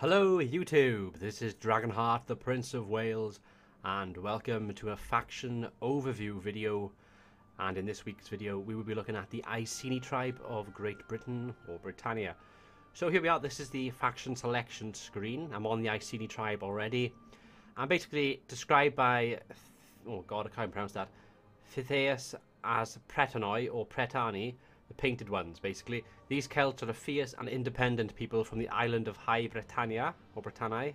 Hello YouTube, this is Dragonheart, the Prince of Wales, and welcome to a faction overview video. And in this week's video we will be looking at the Iceni tribe of Great Britain, or Britannia. So here we are, this is the faction selection screen. I'm on the Iceni tribe already. I'm basically described by, oh god I can't pronounce that, Pytheas as Pretanoi, or Pretani. The painted ones, basically. These Celts are a fierce and independent people from the island of High Britannia, or Britanniae.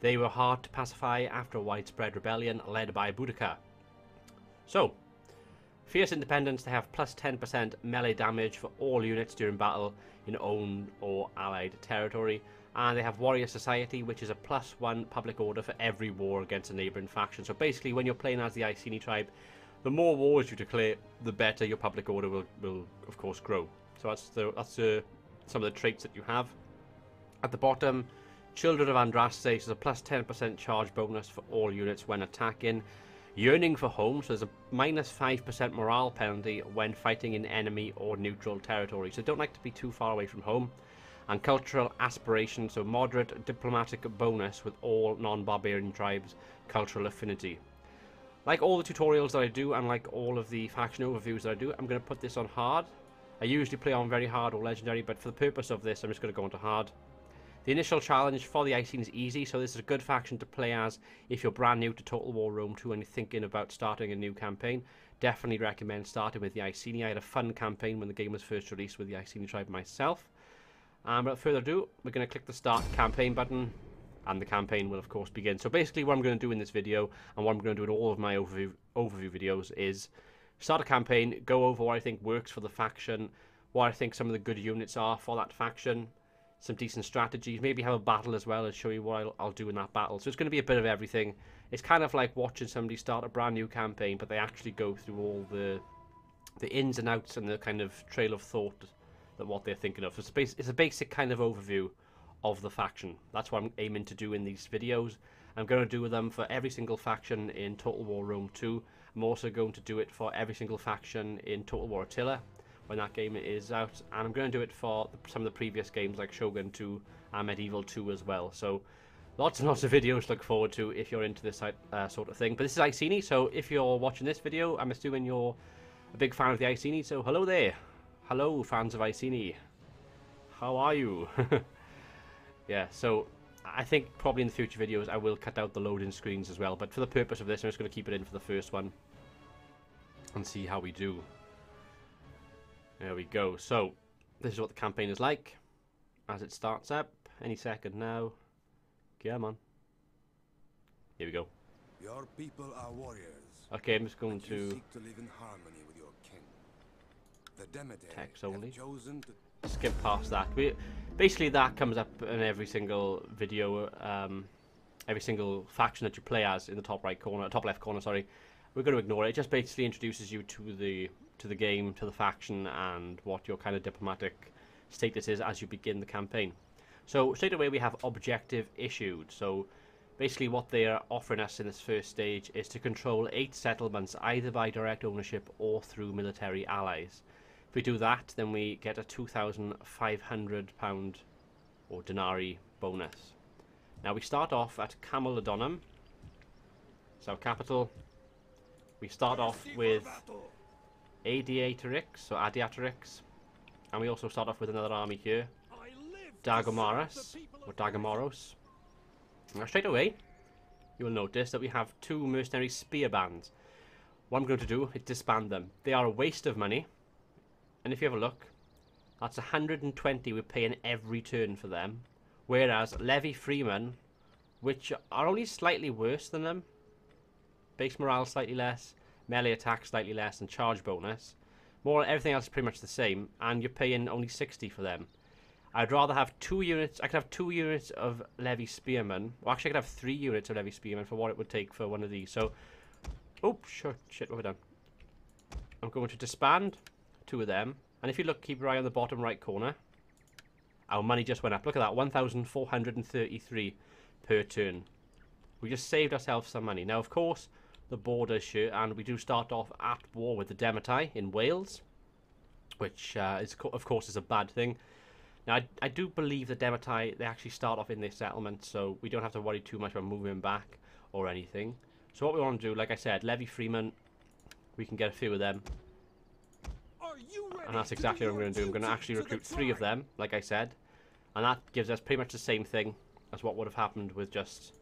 They were hard to pacify after a widespread rebellion led by Boudicca. So, fierce independence, they have plus 10% melee damage for all units during battle in own or allied territory. And they have Warrior Society, which is a plus 1 public order for every war against a neighbouring faction. So basically, when you're playing as the Iceni tribe, the more wars you declare, the better your public order will of course grow. So that's some of the traits that you have. At the bottom, Children of Andraste, so there's a plus 10% charge bonus for all units when attacking. Yearning for home, so there's a minus 5% morale penalty when fighting in enemy or neutral territory. So don't like to be too far away from home. And cultural aspiration, so moderate diplomatic bonus with all non-barbarian tribes' cultural affinity. Like all the tutorials that I do, and like all of the faction overviews that I do, I'm going to put this on hard. I usually play on very hard or legendary, but for the purpose of this, I'm just going to go onto hard. The initial challenge for the Iceni is easy, so this is a good faction to play as if you're brand new to Total War Rome II and you're thinking about starting a new campaign. Definitely recommend starting with the Iceni. I had a fun campaign when the game was first released with the Iceni tribe myself. Without further ado, we're going to click the Start Campaign button, and the campaign will of course begin. So basically what I'm going to do in this video, and what I'm going to do in all of my overview videos, is start a campaign, go over what I think works for the faction, what I think some of the good units are for that faction, some decent strategies, maybe have a battle as well and show you what I'll do in that battle. So it's going to be a bit of everything. It's kind of like watching somebody start a brand new campaign, but they actually go through all the ins and outs and the kind of trail of thought that what they're thinking of. So it's a basic kind of overview of the faction. That's what I'm aiming to do in these videos. I'm going to do them for every single faction in Total War Rome 2. I'm also going to do it for every single faction in Total War Attila when that game is out, and I'm going to do it for some of the previous games like Shogun 2 and Medieval 2 as well. So lots and lots of videos to look forward to if you're into this sort of thing. But this is Iceni, so if you're watching this video, I'm assuming you're a big fan of the Iceni, so hello there. Hello fans of Iceni. How are you? Yeah, so I think probably in the future videos I will cut out the loading screens as well, but for the purpose of this I'm just going to keep it in for the first one and see how we do. There we go. So this is what the campaign is like as it starts up any second now. Come on. Here we go. Your people are warriors. Okay, I'm just going to seek to live in harmony with your king. The Demetae text only. Skip past that. Basically that comes up in every single video, every single faction that you play as in the top left corner. Sorry, we're going to ignore it. It just basically introduces you to the game, to the faction, and what your kind of diplomatic status is as you begin the campaign. So straight away we have objective issued. So basically what they are offering us in this first stage is to control 8 settlements either by direct ownership or through military allies. If we do that, then we get a £2,500 or denarii bonus. Now we start off at Camulodunum, so capital. We start off with Adiatorix, so Adiatorix, and we also start off with another army here, Dagomarus or Dagomarus. Now straight away, you will notice that we have 2 mercenary spear bands. What I'm going to do is disband them. They are a waste of money. And if you have a look, that's 120 we're paying every turn for them. Whereas Levy Freeman, which are only slightly worse than them. Base morale slightly less, melee attack slightly less, and charge bonus. More, everything else is pretty much the same, and you're paying only 60 for them. I'd rather have 2 units. I could have 2 units of Levy Spearman. Well, actually I could have 3 units of Levy Spearman for what it would take for one of these. So, oh, shit, what have I done? I'm going to disband 2 of them, and if you look, keep your eye on the bottom right corner, our money just went up. Look at that, 1,433 per turn. We just saved ourselves some money. Now of course the borders here, and we do start off at war with the Demetae in Wales, which is of course is a bad thing. Now, I do believe the Demetae, they actually start off in this settlement, so we don't have to worry too much about moving them back or anything. So what we want to do, like I said, levy freemen, we can get a few of them. And that's exactly what I'm going to do. I'm going to actually recruit three of them, like I said. And that gives us pretty much the same thing as what would have happened with just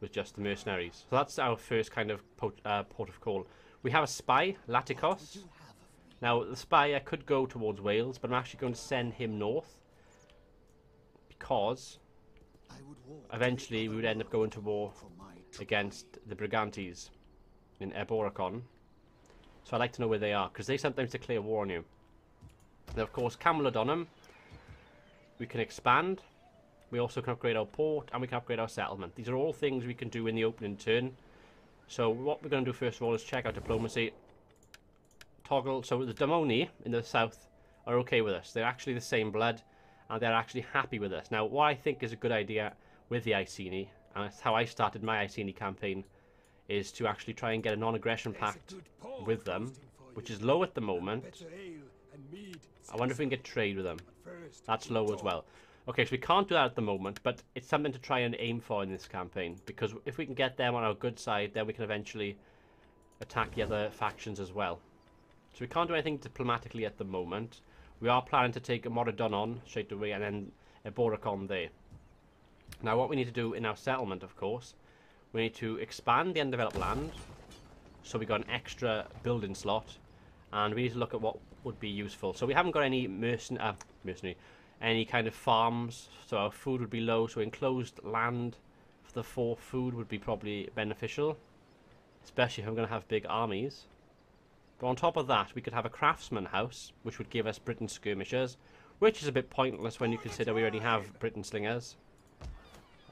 the mercenaries. So that's our first kind of port of call. We have a spy, Laticos. Now, the spy could go towards Wales, but I'm actually going to send him north, because eventually we would end up going to war against the Brigantes in Eboracum. So I'd like to know where they are, because they sometimes declare war on you. Now, of course, Camulodunum, we can expand. We also can upgrade our port, and we can upgrade our settlement. These are all things we can do in the opening turn. So what we're going to do first of all is check our diplomacy. Toggle. So the Demoni in the south are okay with us. They're actually the same blood, and they're actually happy with us. Now, what I think is a good idea with the Iceni, and that's how I started my Iceni campaign, is to actually try and get a non-aggression pact with them, which is low at the moment. I wonder if we can get trade with them. That's low as well. Okay, so we can't do that at the moment, but it's something to try and aim for in this campaign, because if we can get them on our good side, then we can eventually attack the other factions as well. So we can't do anything diplomatically at the moment. We are planning to take Moradon on straight away, and then Eboracum there. Now, what we need to do in our settlement, of course, we need to expand the undeveloped land, so we got an extra building slot, and we need to look at what would be useful. So we haven't got any any kind of farms, so our food would be low. So enclosed land for the four food would be probably beneficial, especially if I'm going to have big armies. But on top of that, we could have a craftsman house, which would give us Britain skirmishers, which is a bit pointless when you consider we already have Britain slingers.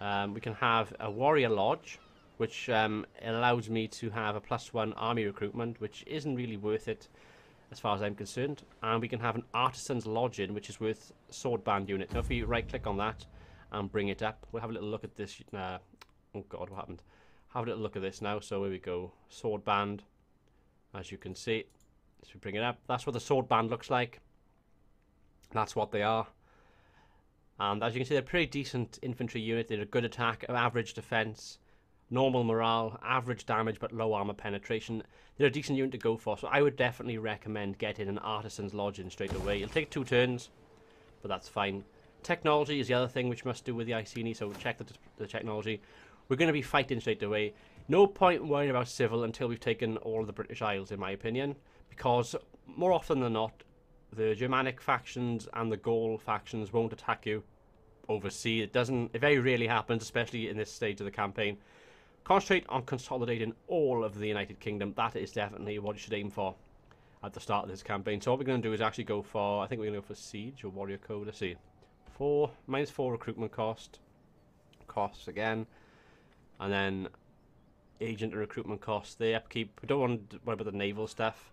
We can have a warrior lodge, which allows me to have a +1 army recruitment, which isn't really worth it as far as I'm concerned. And we can have an artisan's lodging, which is worth swordband unit. Now, if you right click on that and bring it up, we'll have a little look at this. Oh god, what happened? Have a little look at this now. So here we go, swordband, as you can see. So we bring it up, that's what the swordband looks like. That's what they are. And as you can see, they're a pretty decent infantry unit. They're a good attack, average defense, normal morale, average damage, but low armor penetration. They're a decent unit to go for, so I would definitely recommend getting an artisan's lodging straight away. It'll take 2 turns, but that's fine. Technology is the other thing which must do with the Iceni, so check the technology. We're going to be fighting straight away. No point worrying about civil until we've taken all of the British Isles, in my opinion, because more often than not, the Germanic factions and the Gaul factions won't attack you overseas. It very rarely happens, especially in this stage of the campaign. Concentrate on consolidating all of the United Kingdom. That is definitely what you should aim for at the start of this campaign. So what we're going to do is actually go for, I think we're going to go for siege or warrior code. Let's see. -4 recruitment cost. Costs again. And then agent and recruitment costs. They upkeep. We don't want to worry about the naval stuff.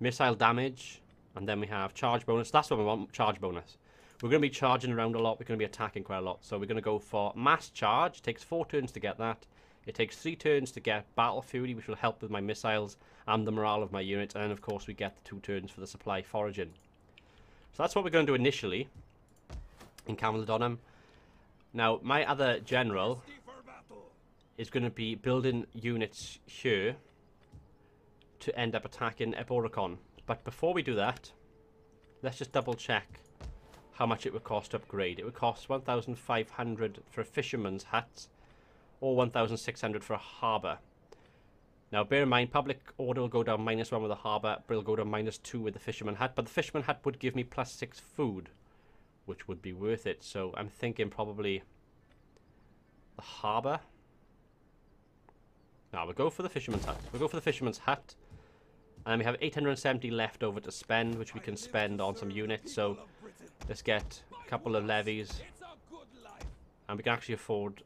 Missile damage, and then we have charge bonus. That's what we want, charge bonus. We're going to be charging around a lot. We're going to be attacking quite a lot. So we're going to go for mass charge. It takes 4 turns to get that. It takes 3 turns to get battle fury, which will help with my missiles and the morale of my unit. And then, of course, we get the 2 turns for the supply foraging. So that's what we're going to do initially in Camulodunum. Now, my other general is going to be building units here to end up attacking Eboracum. But before we do that, let's just double check how much it would cost to upgrade. It would cost 1,500 for a fisherman's hut, or 1,600 for a harbour. Now, bear in mind, public order will go down -1 with a harbour, but it'll go down -2 with the fisherman hut. But the fisherman hut would give me +6 food, which would be worth it. So I'm thinking probably the harbour. Now we'll go for the fisherman's hut. We'll go for the fisherman's hut. And we have 870 left over to spend, which we can spend on some units. So let's get a couple of levies. And we can actually afford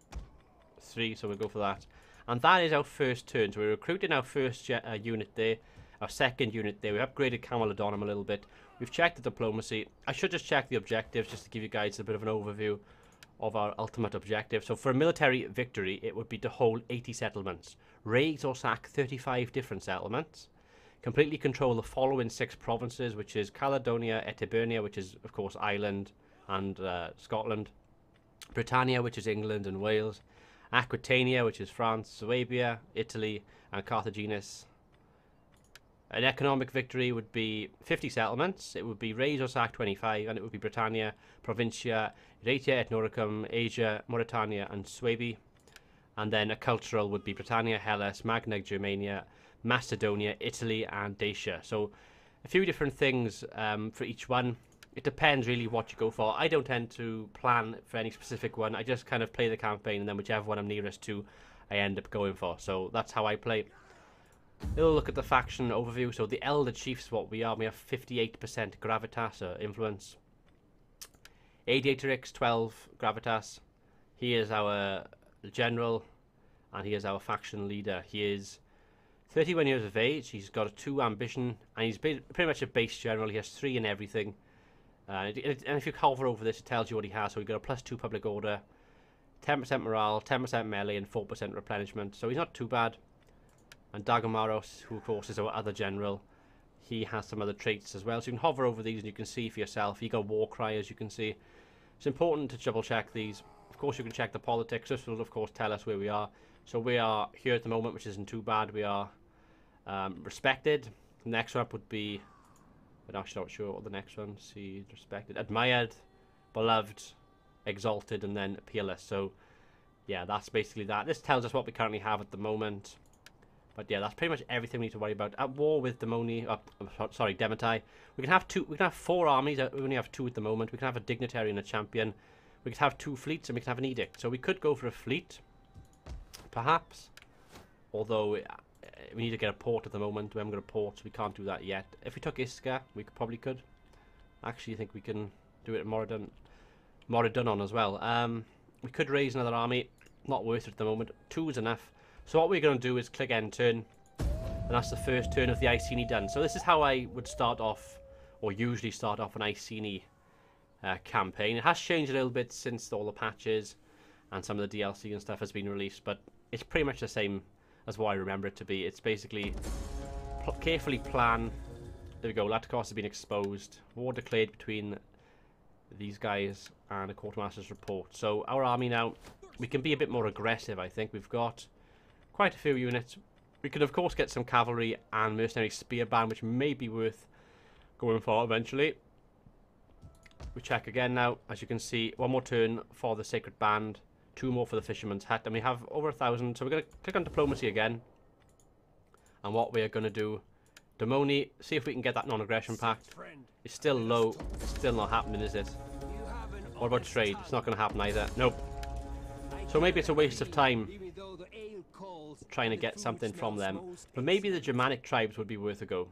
3, so we'll go for that. And that is our first turn. So we're recruiting our first unit there, our second unit there. We've upgraded Camulodunum a little bit. We've checked the diplomacy. I should just check the objectives just to give you guys a bit of an overview of our ultimate objective. So for a military victory, it would be to hold 80 settlements. Raise or sack 35 different settlements. completely control the following 6 provinces, which is Caledonia, Etibernia, which is, of course, Ireland and Scotland, Britannia, which is England and Wales, Aquitania, which is France, Swabia, Italy, and Carthaginus. An economic victory would be 50 settlements, it would be raise or sack 25, and it would be Britannia, Provincia, Dacia et Noricum, Asia, Mauritania, and Swabia. And then a cultural would be Britannia, Hellas, Magna Germania, Macedonia, Italy, and Dacia. So a few different things for each one. It depends really what you go for. I don't tend to plan for any specific one. I just kind of play the campaign, and then whichever one I'm nearest to, I end up going for. So that's how I play. We'll look at the faction overview. So the Elder Chiefs, what we are. We have 58% gravitas, or influence. Adiatorix, 12 gravitas. He is our general, and he is our faction leader. He is 31 years of age. He's got a 2 ambition, and he's pretty much a base general. He has 3 in everything. And if you hover over this, it tells you what he has. So we've got a +2 public order, 10% morale, 10% melee, and 4% replenishment. So he's not too bad. And Dagomarus, who of course is our other general, he has some other traits as well. So you can hover over these and you can see for yourself. You got war cry, as you can see. It's important to double check these. Of course, you can check the politics. This will of course tell us where we are. So we are here at the moment, which isn't too bad. We are respected. Next up would be, I'm actually not sure what the next one. See, respected, admired, beloved, exalted, and then peerless. So yeah, that's basically that. This tells us what we currently have at the moment. But yeah, that's pretty much everything we need to worry about. At war with Demoni, sorry, Demetae. We can have 4 armies. We only have 2 at the moment. We can have a dignitary and a champion. We could have 2 fleets, and we can have an edict. So we could go for a fleet, perhaps. Although we need to get a port at the moment. We haven't got a port, so we can't do that yet. If we took Isca, we could. Actually, I think we can do it at Moradon as well. We could raise another army. Not worth it at the moment. 2 is enough. So what we're going to do is click end turn. And that's the first turn of the Iceni done. So this is how I would start off, or usually start off, an Iceni campaign. It has changed a little bit since all the patches and some of the DLC and stuff has been released. But it's pretty much the same as what I remember it to be. It's basically carefully plan. There we go. Laticos has been exposed. War declared between these guys and a quartermaster's report. So our army now, we can be a bit more aggressive, I think. We've got quite a few units. We could, of course, get some cavalry and mercenary spear band, which may be worth going for eventually. We check again now. As you can see, 1 more turn for the sacred band. 2 more for the fisherman's hut, and we have over 1,000. So we're going to click on diplomacy again, and what we are going to do, Demoni, see if we can get that non-aggression pact. It's still low. It's still not happening, is it? What about trade? It's not going to happen either. Nope. So maybe it's a waste of time trying to get something from them, but maybe the Germanic tribes would be worth a go.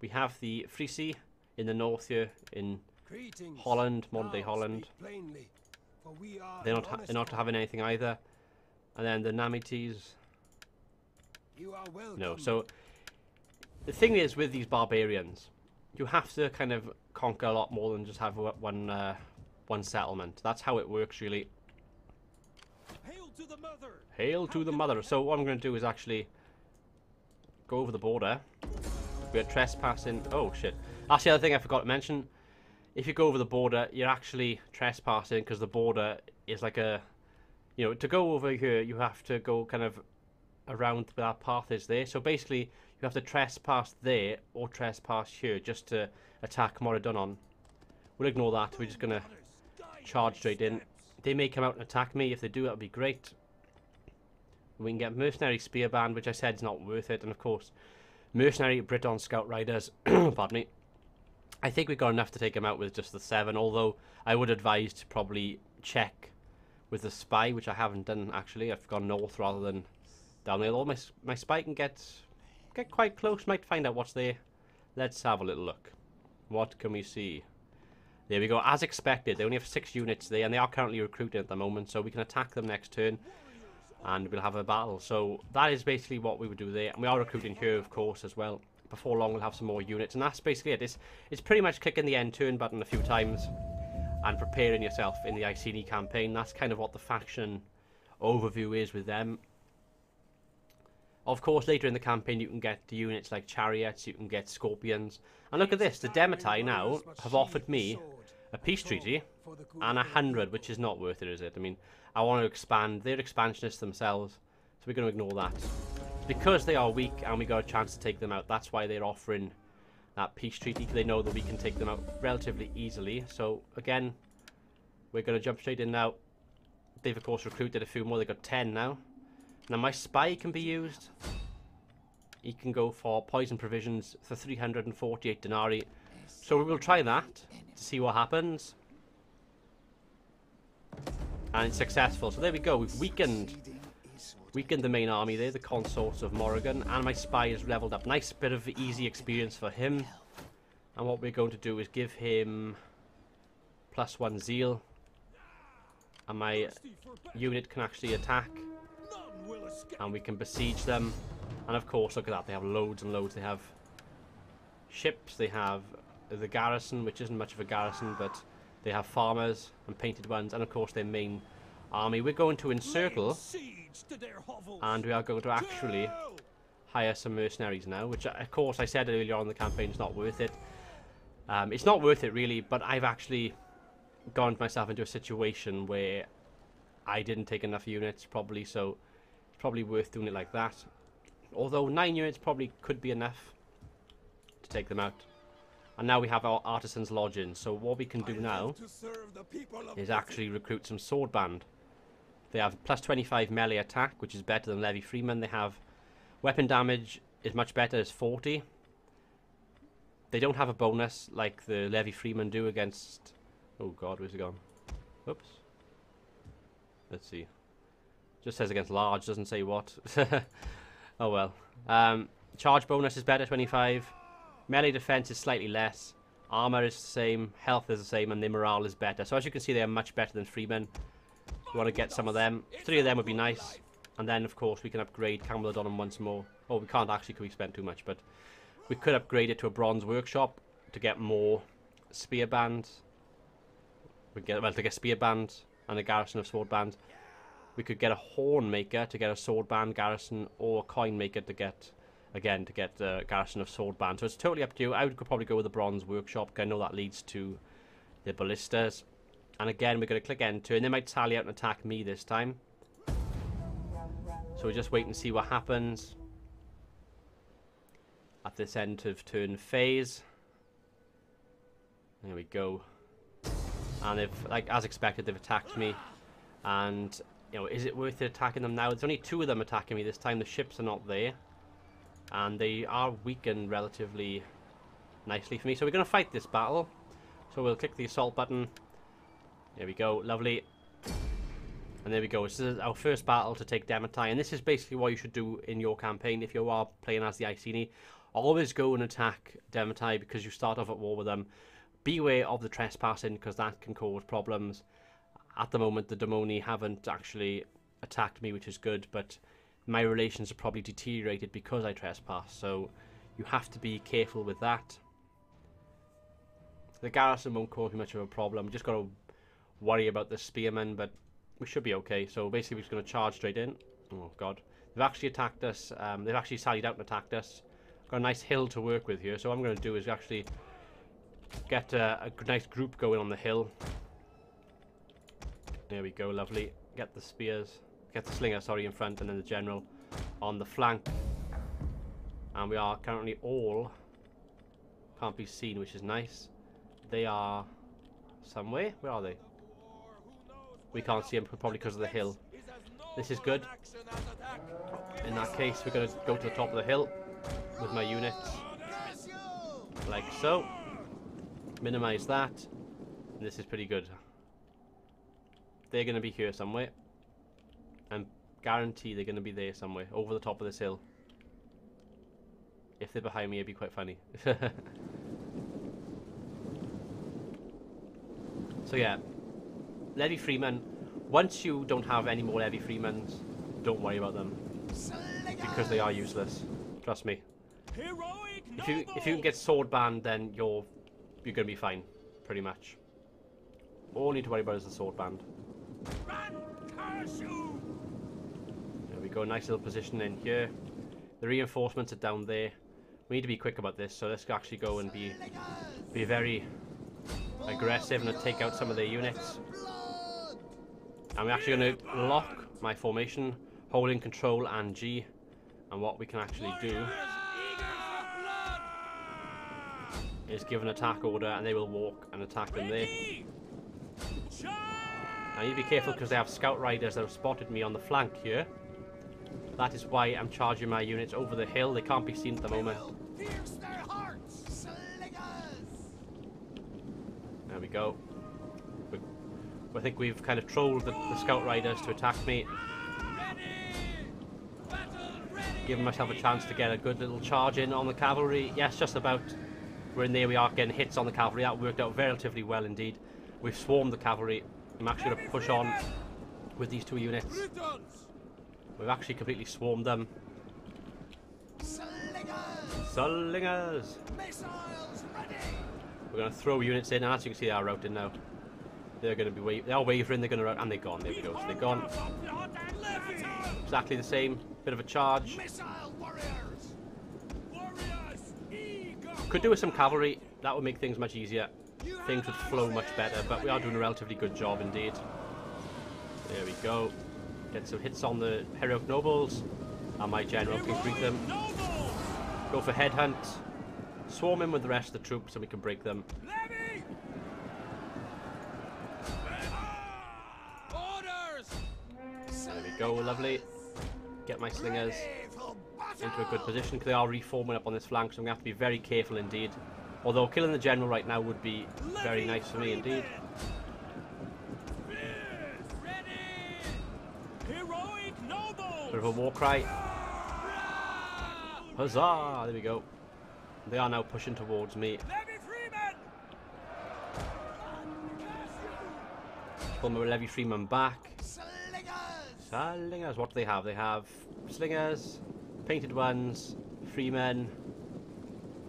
We have the Frisi in the north here in Holland, modern-day Holland. They're not having anything either. And then the Namites. No, so the thing is with these barbarians, you have to kind of conquer a lot more than just have one settlement. That's how it works, really. Hail to the mother! Hail to the mother! So what I'm going to do is actually go over the border. We're trespassing. Oh, shit. That's the other thing I forgot to mention. If you go over the border, you're actually trespassing, because the border is like a, you know, to go over here, you have to go kind of around where that path is there. So basically, you have to trespass there or trespass here just to attack Moradon. We'll ignore that. We're just going to charge straight in. They may come out and attack me. If they do, that'll be great. We can get mercenary spear band, which I said is not worth it. And of course, mercenary Briton scout riders. Pardon me. I think we've got enough to take him out with just the 7, although I would advise to probably check with the spy, which I haven't done, actually. I've gone north rather than down there. Although my spy can get quite close, might find out what's there. Let's have a little look. What can we see? There we go. As expected, they only have 6 units there, and they are currently recruiting at the moment, so we can attack them next turn, and we'll have a battle. So that is basically what we would do there, and we are recruiting here, of course, as well. Before long we'll have some more units, and that's basically it. It's pretty much clicking the end turn button a few times and preparing yourself in the Iceni campaign. That's kind of what the faction overview is with them. Of course, later in the campaign, you can get the units like chariots, you can get scorpions. And look at this, the Demetae now have offered me a peace treaty and 100, which is not worth it, is it? I mean, I want to expand. They're expansionists themselves, so we're going to ignore that. Because they are weak and we got a chance to take them out, that's why they're offering that peace treaty, because they know that we can take them out relatively easily. So, again, we're going to jump straight in now. They've, of course, recruited a few more. They've got 10 now. Now, my spy can be used. He can go for poison provisions for 348 denarii. So we will try that to see what happens. And it's successful. So there we go. We've weakened the main army there, the consorts of Moradon. And my spy is leveled up. Nice bit of easy experience for him. And what we're going to do is give him +1 zeal. And my unit can actually attack. And we can besiege them. And of course, look at that. They have loads and loads. They have ships. They have the garrison, which isn't much of a garrison, but they have farmers and painted ones. And of course, their main army. We're going to encircle. And we are going to actually hire some mercenaries now. Which, of course, I said earlier on in the campaign, is not worth it. It's not worth it, really. But I've actually gotten myself into a situation where I didn't take enough units, probably. So it's probably worth doing it like that. Although 9 units probably could be enough to take them out. And now we have our artisans' lodging. So what we can do now is actually recruit some swordband. They have +25 melee attack, which is better than Levy Freeman. They have weapon damage is much better, it's 40. They don't have a bonus like the Levy Freeman do against... Oh god, where's it gone? Oops. Let's see. Just says against large, doesn't say what. Oh well. Charge bonus is better, 25. Melee defense is slightly less. Armor is the same. Health is the same. And their morale is better. So as you can see, they are much better than freemen. We want to get some of them. 3 of them would be nice. And then, of course, we can upgrade Camulodunum once more. Oh, we can't actually because we spent too much. But we could upgrade it to a bronze workshop to get more spear bands. We get, well, to get spear bands and a garrison of sword bands. We could get a horn maker to get a sword band garrison, or a coin maker to get... Again, to get a garrison of sword band. So it's totally up to you. I would probably go with the bronze workshop, because I know that leads to the ballistas. And again, we're going to click enter, and they might tally out and attack me this time. So we'll just wait and see what happens at this end of turn phase. There we go. And they've, like as expected, they've attacked me. And you know, is it worth it attacking them now? There's only 2 of them attacking me this time. The ships are not there. And they are weakened relatively nicely for me. So we're going to fight this battle. So we'll click the assault button. There we go. Lovely. And there we go. This is our first battle to take Demetae. And this is basically what you should do in your campaign if you are playing as the Iceni. Always go and attack Demetae because you start off at war with them. Beware of the trespassing because that can cause problems. At the moment, the Demoni haven't actually attacked me, which is good. But... my relations are probably deteriorated because I trespass, so you have to be careful with that. The garrison won't cause me much of a problem. Just got to worry about the spearmen, but we should be okay. So basically, we're just going to charge straight in. Oh god, they've actually attacked us. They've actually sallied out and attacked us. Got a nice hill to work with here. So what I'm going to do is actually get a nice group going on the hill. There we go, lovely. Get the spears. Get the slinger, sorry, in front, and then the general on the flank. And we are currently all can't be seen, which is nice. They are somewhere. Where are they? We can't see them probably because of the hill. This is good. In that case, we're going to go to the top of the hill with my units, like so. Minimize that. This is pretty good. They're going to be here somewhere. And guarantee they're going to be there somewhere, over the top of this hill. If they're behind me, it'd be quite funny. So yeah, Levy Freeman. Once you don't have any more Levy Freemans, don't worry about them. Because they are useless. Trust me. If you can get sword banned, then you're going to be fine, pretty much. All you need to worry about is the sword band. Run, curse you! Go, nice little position in here. The reinforcements are down there. We need to be quick about this, so let's actually go and be very aggressive and take out some of their units. I'm actually going to lock my formation, holding Control and G, and what we can actually do is give an attack order, and they will walk and attack them there. I need to be careful because they have scout riders that have spotted me on the flank here. That is why I'm charging my units over the hill. They can't be seen at the moment. There we go. I think we've kind of trolled the scout riders to attack me. Giving myself a chance to get a good little charge in on the cavalry. Yes, just about. We're in there, we are getting hits on the cavalry. That worked out relatively well indeed. We've swarmed the cavalry. I'm actually going to push on with these two units. We've actually completely swarmed them. Slingers! We're going to throw units in, and as you can see, they are routed now. They're going to be wavering. They're going to rout, and they're gone. There we go. So they're gone. Exactly the same. Bit of a charge. Could do with some cavalry. That would make things much easier. Things would flow much better. But we are doing a relatively good job indeed. There we go. Get some hits on the heroic nobles, and my general can greet them. Go for headhunt, swarm in with the rest of the troops, and we can break them. There we go, lovely. Get my slingers into a good position because they are reforming up on this flank, so I'm going to have to be very careful indeed. Although killing the general right now would be very nice for me indeed. Bit of a war cry. Huzzah! There we go. They are now pushing towards me. Pull my Levy Freeman back. Slingers. What do they have? They have slingers, painted ones, freemen,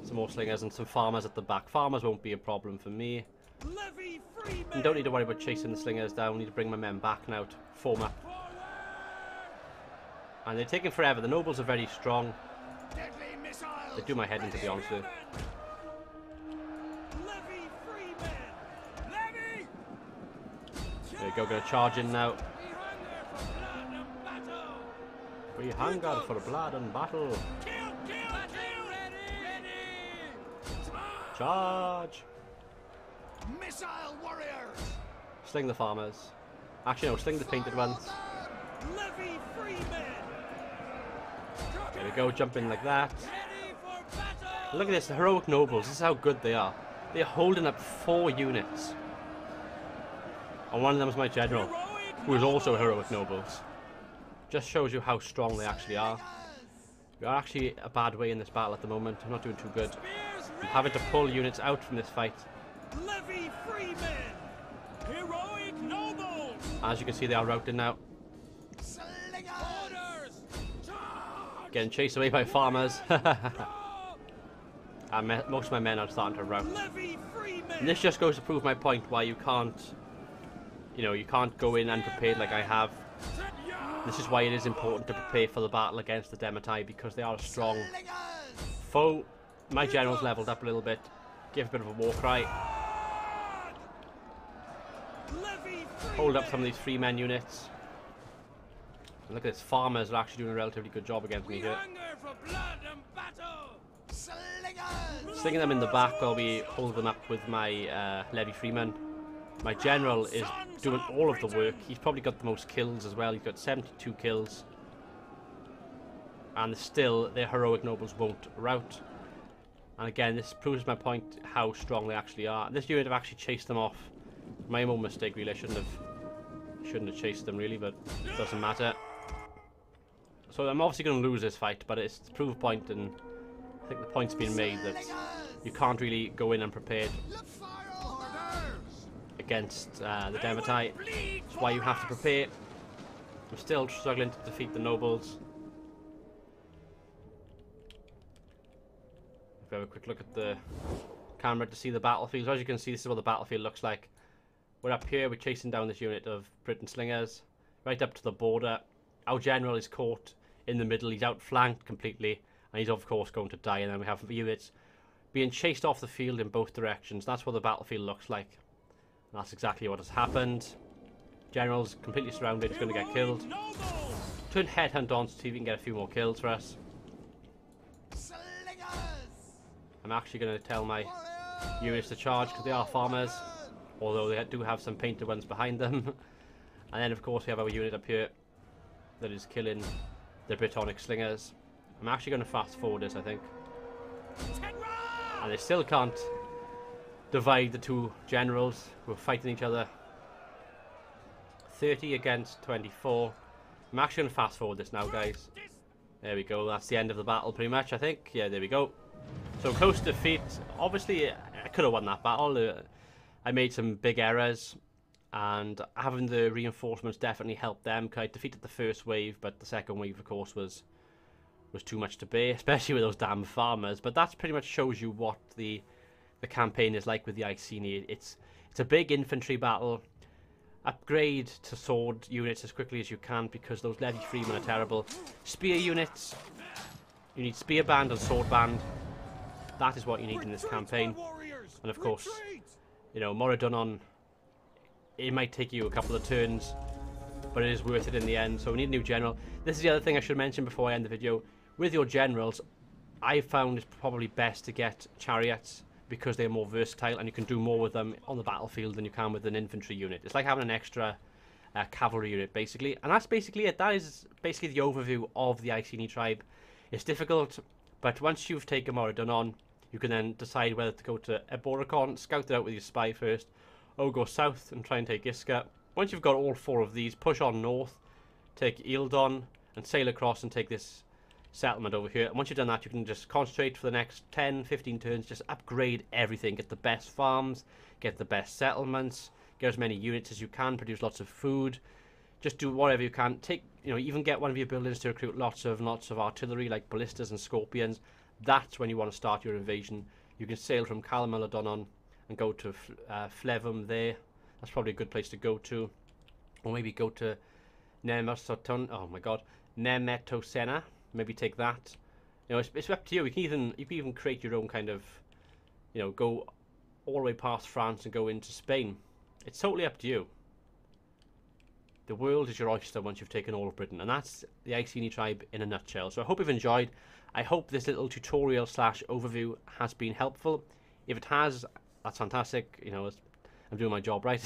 some more slingers, and some farmers at the back. Farmers won't be a problem for me. And don't need to worry about chasing the slingers down. I need to bring my men back now to form up. And they're taking forever. The nobles are very strong. They do my head in, to be honest with you. There we go, gonna charge in now. We hunger for blood and battle. Charge! Sling the farmers. Actually, no, sling the painted ones. There we go, jump in like that. Look at this, the heroic nobles, this is how good they are. They're holding up 4 units. And one of them is my general, who is also heroic nobles. Just shows you how strong they actually are. We are actually a bad way in this battle at the moment, I'm not doing too good. I'm having to pull units out from this fight. As you can see, they are routed now. Getting chased away by farmers. And most of my men are starting to rout. And this just goes to prove my point why you can't, you know, you can't go in unprepared like I have. This is why it is important to prepare for the battle against the Demetae, because they are a strong foe. My general's leveled up a little bit. Give a bit of a war cry. Hold up some of these freemen units. And look at this, farmers are actually doing a relatively good job against me here. Slinging them in the back while we hold them up with my Levy Freeman. My general is doing all of the work. He's probably got the most kills as well. He's got 72 kills. And still, their heroic nobles won't rout. And again, this proves my point how strong they actually are. This unit have actually chased them off. My own mistake, really. I shouldn't have chased them, really, but it doesn't matter. So I'm obviously going to lose this fight, but it's the proof point, and I think the point's been made that you can't really go in unprepared against the Demetae. That's why you have to prepare. I'm still struggling to defeat the nobles. If we have a quick look at the camera to see the battlefield. As you can see, this is what the battlefield looks like. We're up here, we're chasing down this unit of Briton slingers, right up to the border. Our general is caught in the middle. He's outflanked completely, and he's of course going to die. And then we have units being chased off the field in both directions. That's what the battlefield looks like. And that's exactly what has happened. General's completely surrounded. He's going to get killed. Turn headhunt on to see if we can get a few more kills for us. I'm actually going to tell my units to charge because they are farmers, although they do have some painted ones behind them. And then of course we have our unit up here that is killing the Britannic slingers. I'm actually going to fast forward this, I think. And they still can't divide the two generals who are fighting each other. 30 against 24. I'm actually going to fast forward this now, guys. There we go. That's the end of the battle pretty much, I think. Yeah, there we go. So close defeat. Obviously I could have won that battle. I made some big errors, and having the reinforcements definitely helped them. I defeated the first wave, but the second wave of course was too much to bear, especially with those damn farmers. But that pretty much shows you what the campaign is like with the Iceni. It's a big infantry battle. Upgrade to sword units as quickly as you can, because those levy freemen are terrible. Spear units. You need spear band and sword band. That is what you need in this campaign. And of course, you know, Moradon, it might take you a couple of turns, but it is worth it in the end. So we need a new general. This is the other thing I should mention before I end the video. With your generals, I found it's probably best to get chariots, because they're more versatile and you can do more with them on the battlefield than you can with an infantry unit. It's like having an extra cavalry unit, basically. And that's basically it. That is basically the overview of the Iceni tribe. It's difficult, but once you've taken Moradon on, you can then decide whether to go to Eboracum, scout it out with your spy first, or go south and try and take Isca. Once you've got all four of these, push on north, take Eildon, and sail across and take this settlement over here. And once you've done that, you can just concentrate for the next 10-15 turns. Just upgrade everything, get the best farms, get the best settlements, get as many units as you can, produce lots of food, just do whatever you can. Take, you know, even get one of your buildings to recruit lots of artillery like ballistas and scorpions. That's when you want to start your invasion. You can sail from Camulodunum and go to Flevum there. That's probably a good place to go to, or maybe go to Nemetosen. Oh my god, Nemetosena. Maybe take that. You know, it's up to you. You can even create your own kind of, you know, go all the way past France and go into Spain. It's totally up to you. The world is your oyster once you've taken all of Britain. And that's the Iceni tribe in a nutshell. So I hope you've enjoyed. I hope this little tutorial / overview has been helpful. If it has, that's fantastic. You know, I'm doing my job right.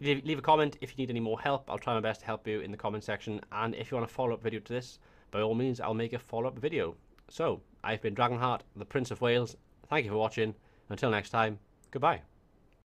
Leave a comment if you need any more help. I'll try my best to help you in the comment section. And if you want a follow-up video to this, by all means, I'll make a follow-up video. So, I've been Dragonheart, the Prince of Wales. Thank you for watching. Until next time, goodbye.